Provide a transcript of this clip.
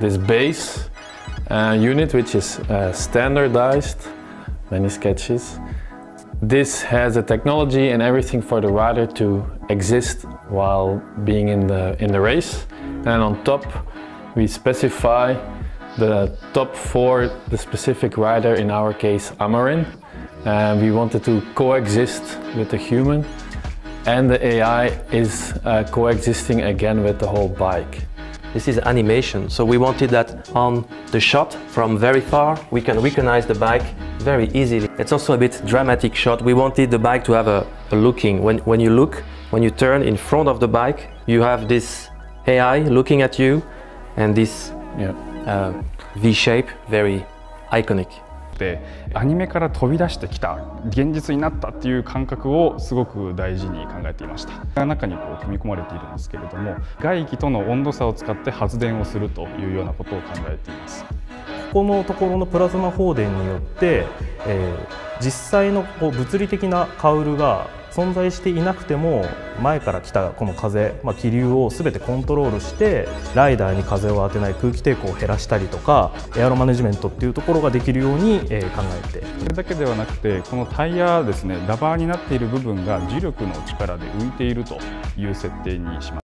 This base unit, which is standardized, many sketches. This has the technology and everything for the rider to exist while being in the race. And on top, we specify the top for the specific rider, in our case Amarin. We wanted to coexist with the human, and the AI is coexisting again with the whole bike. This is animation, so we wanted that on the shot from very far we can recognize the bike very easily. It's also a bit dramatic shot. We wanted the bike to have a looking. When you turn in front of the bike, you have this AI looking at you, and this V-shape, very iconic. アニメから飛び出してきた、現実になったっていう感覚をすごく大事に考えていました。中にこう組み込まれているんですけれども、外気との温度差を使って発電をするというようなことを考えています。ここのところのプラズマ放電によって、実際のこう物理的なカウルが存在していなくても、前から来たこの風、気流を全てコントロールして、ライダーに風を当てない空気抵抗を減らしたりとか、エアロマネジメントっていうところができるように考えて、それだけではなくて、このタイヤですね、ラバーになっている部分が重力の力で浮いているという設定にします。